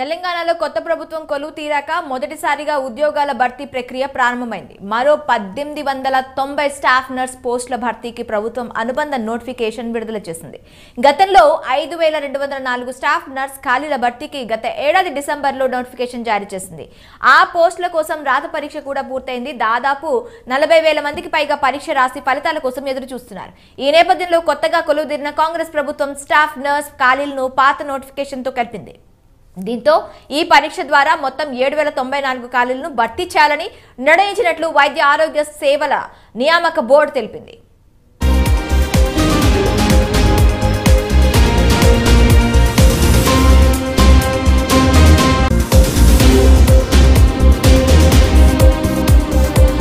తెలంగాణలో కొత్త ప్రభుత్వం కొలువు తీరాక మొదటిసారిగా ఉద్యోగాల భర్తీ ప్రక్రియ ప్రారంభమైంది. మరో 1890 స్టాఫ్ నర్స్ పోస్టుల భర్తీకి ప్రభుత్వం అనుబంధ నోటిఫికేషన్ విడుదల చేసింది. గతంలో 5204 స్టాఫ్ నర్స్ ఖాళీల భర్తీకి గత ఏడాది డిసెంబర్లో నోటిఫికేషన్ జారీ చేసింది. ఆ పోస్టుల కోసం రాత పరీక్ష కూడా పూర్తయింది. దాదాపు 40,000 మందికి పైగా పరీక్ష రాసి ఫలితాల కోసం ఎదురు చూస్తున్నారు. ఈ నేపథ్యంలో కొత్తగా కొలువు తీరిన కాంగ్రెస్ ప్రభుత్వం స్టాఫ్ నర్స్ ఖాళీలను పాత నోటిఫికేషన్ తో కలిపింది. దీంతో ఈ పరీక్ష ద్వారా మొత్తం 7,094 ఖాళీలను భర్తీ చేయాలని నిర్ణయించినట్లు వైద్య ఆరోగ్య సేవల నియామక బోర్డు తెలిపింది.